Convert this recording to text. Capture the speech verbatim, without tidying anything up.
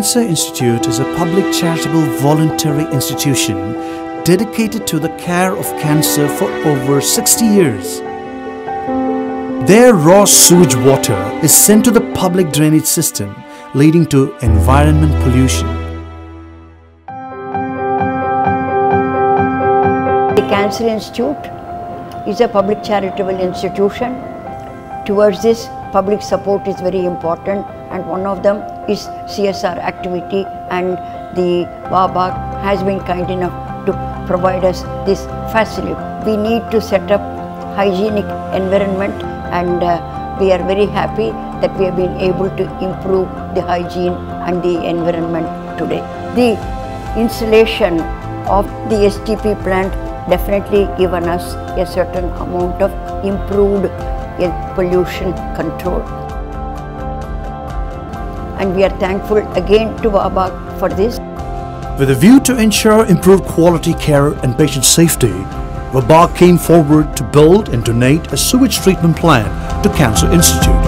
Cancer Institute is a public charitable voluntary institution dedicated to the care of cancer for over sixty years. Their raw sewage water is sent to the public drainage system, leading to environment pollution. The Cancer Institute is a public charitable institution. Towards this, public support is very important, and one of them is C S R activity, and the W A B A G has been kind enough to provide us this facility. We need to set up hygienic environment, and uh, we are very happy that we have been able to improve the hygiene and the environment today. The installation of the S T P plant definitely given us a certain amount of improved pollution control. And we are thankful again to W A B A G for this. With a view to ensure improved quality care and patient safety, W A B A G came forward to build and donate a sewage treatment plant to Cancer Institute.